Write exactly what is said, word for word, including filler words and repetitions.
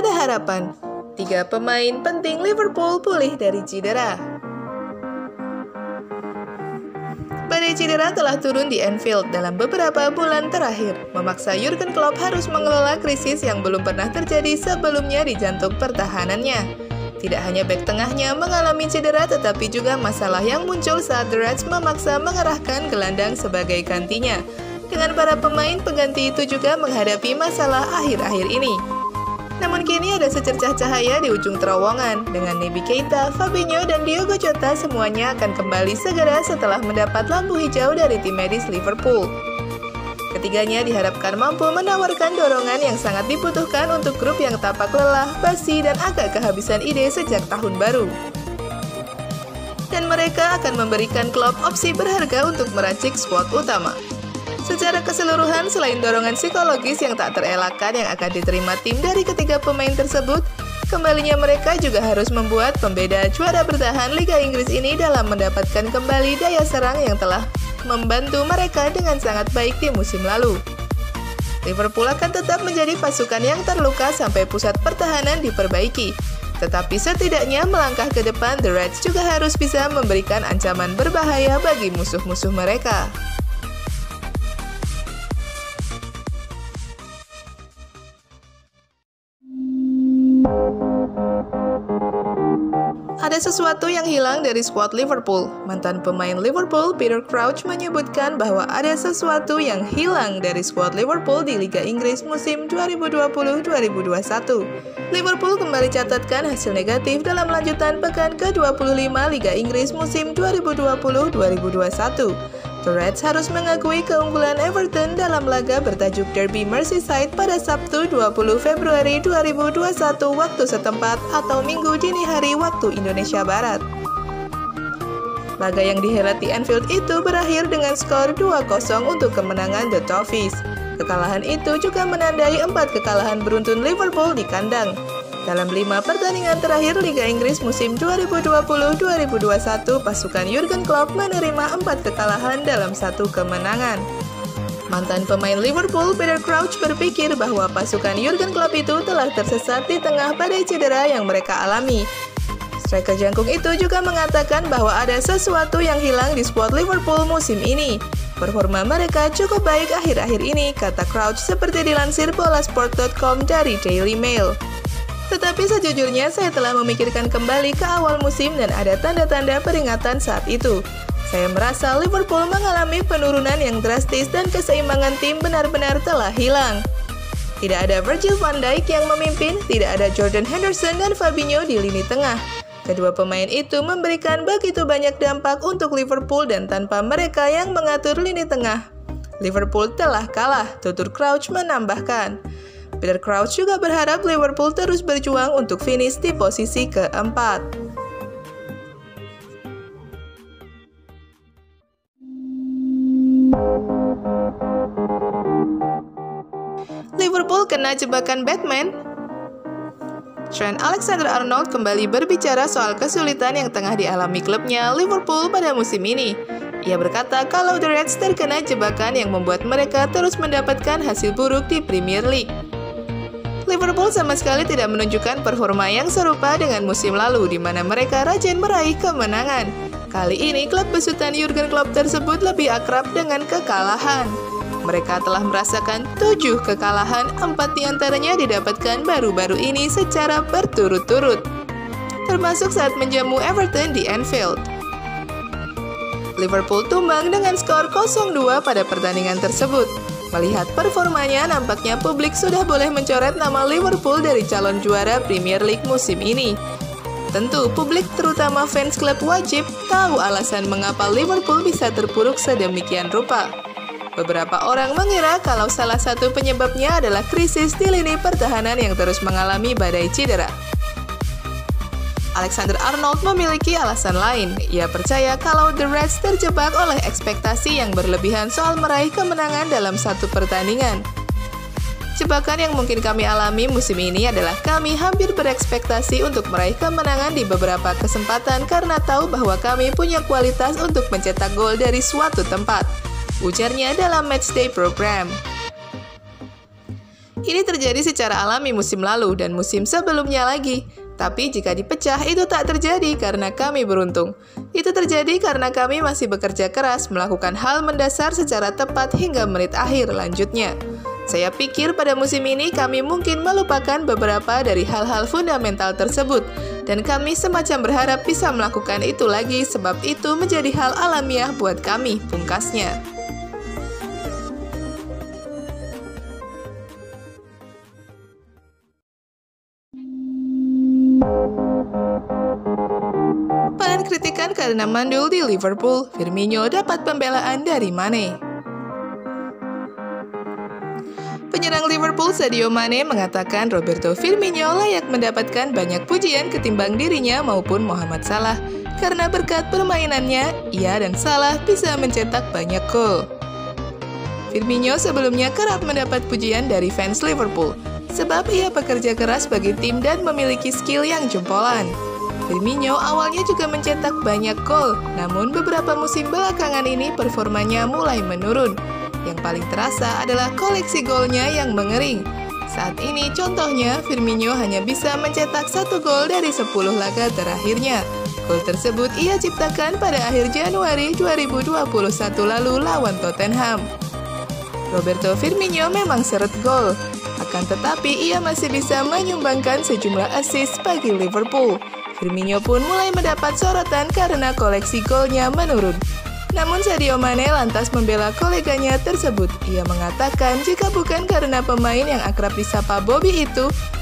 ada harapan. Tiga pemain penting Liverpool pulih dari cedera. Badai cedera telah turun di Anfield dalam beberapa bulan terakhir, memaksa Jurgen Klopp harus mengelola krisis yang belum pernah terjadi sebelumnya di jantung pertahanannya. Tidak hanya bek tengahnya mengalami cedera, tetapi juga masalah yang muncul saat The Reds memaksa mengerahkan gelandang sebagai gantinya. Dengan para pemain pengganti itu juga menghadapi masalah akhir-akhir ini. Namun kini ada secercah cahaya di ujung terowongan. Dengan Naby Keita, Fabinho, dan Diogo Jota semuanya akan kembali segera setelah mendapat lampu hijau dari tim medis Liverpool. Ketiganya diharapkan mampu menawarkan dorongan yang sangat dibutuhkan untuk grup yang tampak lelah, basi, dan agak kehabisan ide sejak tahun baru. Dan mereka akan memberikan Klopp opsi berharga untuk meracik squad utama. Secara keseluruhan, selain dorongan psikologis yang tak terelakkan yang akan diterima tim dari ketiga pemain tersebut, kembalinya mereka juga harus membuat pembeda juara bertahan Liga Inggris ini dalam mendapatkan kembali daya serang yang telah membantu mereka dengan sangat baik di musim lalu. Liverpool akan tetap menjadi pasukan yang terluka sampai pusat pertahanan diperbaiki. Tetapi setidaknya melangkah ke depan, The Reds juga harus bisa memberikan ancaman berbahaya bagi musuh-musuh mereka. Ada sesuatu yang hilang dari skuad Liverpool. Mantan pemain Liverpool Peter Crouch menyebutkan bahwa ada sesuatu yang hilang dari skuad Liverpool di Liga Inggris musim dua ribu dua puluh dua ribu dua puluh satu. Liverpool kembali catatkan hasil negatif dalam lanjutan pekan ke dua puluh lima Liga Inggris musim dua ribu dua puluh dua ribu dua puluh satu. The Reds harus mengakui keunggulan Everton dalam laga bertajuk Derby Merseyside pada Sabtu dua puluh Februari dua ribu dua puluh satu waktu setempat atau Minggu dini hari waktu Indonesia Barat. Laga yang dihelat di Anfield itu berakhir dengan skor dua kosong untuk kemenangan The Toffees. Kekalahan itu juga menandai empat kekalahan beruntun Liverpool di kandang. Dalam lima pertandingan terakhir Liga Inggris musim dua ribu dua puluh dua ribu dua puluh satu, pasukan Jurgen Klopp menerima empat kekalahan dalam satu kemenangan. Mantan pemain Liverpool Peter Crouch berpikir bahwa pasukan Jurgen Klopp itu telah tersesat di tengah badai cedera yang mereka alami. Striker jangkung itu juga mengatakan bahwa ada sesuatu yang hilang di skuad Liverpool musim ini. Performa mereka cukup baik akhir-akhir ini, kata Crouch seperti dilansir bola sport dot com dari Daily Mail. Tetapi sejujurnya saya telah memikirkan kembali ke awal musim dan ada tanda-tanda peringatan saat itu. Saya merasa Liverpool mengalami penurunan yang drastis dan keseimbangan tim benar-benar telah hilang. Tidak ada Virgil van Dijk yang memimpin, tidak ada Jordan Henderson dan Fabinho di lini tengah. Kedua pemain itu memberikan begitu banyak dampak untuk Liverpool dan tanpa mereka yang mengatur lini tengah, Liverpool telah kalah, tutur Crouch menambahkan. Peter Crouch juga berharap Liverpool terus berjuang untuk finish di posisi keempat. Liverpool kena jebakan Batman? Trent Alexander-Arnold kembali berbicara soal kesulitan yang tengah dialami klubnya Liverpool pada musim ini. Ia berkata kalau The Reds terkena jebakan yang membuat mereka terus mendapatkan hasil buruk di Premier League. Liverpool sama sekali tidak menunjukkan performa yang serupa dengan musim lalu di mana mereka rajin meraih kemenangan. Kali ini klub besutan Jurgen Klopp tersebut lebih akrab dengan kekalahan. Mereka telah merasakan tujuh kekalahan, empat diantaranya didapatkan baru-baru ini secara berturut-turut, termasuk saat menjamu Everton di Anfield. Liverpool tumbang dengan skor nol dua pada pertandingan tersebut. Melihat performanya, nampaknya publik sudah boleh mencoret nama Liverpool dari calon juara Premier League musim ini. Tentu, publik terutama fans klub wajib tahu alasan mengapa Liverpool bisa terpuruk sedemikian rupa. Beberapa orang mengira kalau salah satu penyebabnya adalah krisis di lini pertahanan yang terus mengalami badai cedera. Alexander-Arnold memiliki alasan lain. Ia percaya kalau The Reds terjebak oleh ekspektasi yang berlebihan soal meraih kemenangan dalam satu pertandingan. Jebakan yang mungkin kami alami musim ini adalah kami hampir berekspektasi untuk meraih kemenangan di beberapa kesempatan karena tahu bahwa kami punya kualitas untuk mencetak gol dari suatu tempat, ujarnya dalam matchday program. Ini terjadi secara alami musim lalu dan musim sebelumnya lagi. Tapi jika dipecah, itu tak terjadi karena kami beruntung. Itu terjadi karena kami masih bekerja keras melakukan hal mendasar secara tepat hingga menit akhir lanjutnya. Saya pikir pada musim ini kami mungkin melupakan beberapa dari hal-hal fundamental tersebut. Dan kami semacam berharap bisa melakukan itu lagi sebab itu menjadi hal alamiah buat kami, pungkasnya. Panen kritikan karena mandul di Liverpool, Firmino dapat pembelaan dari Mane. Penyerang Liverpool Sadio Mane mengatakan Roberto Firmino layak mendapatkan banyak pujian ketimbang dirinya maupun Mohamed Salah karena berkat permainannya, ia dan Salah bisa mencetak banyak gol. Firmino sebelumnya kerap mendapat pujian dari fans Liverpool sebab ia bekerja keras bagi tim dan memiliki skill yang jempolan. Firmino awalnya juga mencetak banyak gol, namun beberapa musim belakangan ini performanya mulai menurun. Yang paling terasa adalah koleksi golnya yang mengering. Saat ini contohnya, Firmino hanya bisa mencetak satu gol dari sepuluh laga terakhirnya. Gol tersebut ia ciptakan pada akhir Januari dua ribu dua puluh satu lalu lawan Tottenham. Roberto Firmino memang seret gol, akan tetapi ia masih bisa menyumbangkan sejumlah assist bagi Liverpool. Firmino pun mulai mendapat sorotan karena koleksi golnya menurun. Namun Sadio Mane lantas membela koleganya tersebut. Ia mengatakan jika bukan karena pemain yang akrab disapa Bobby itu,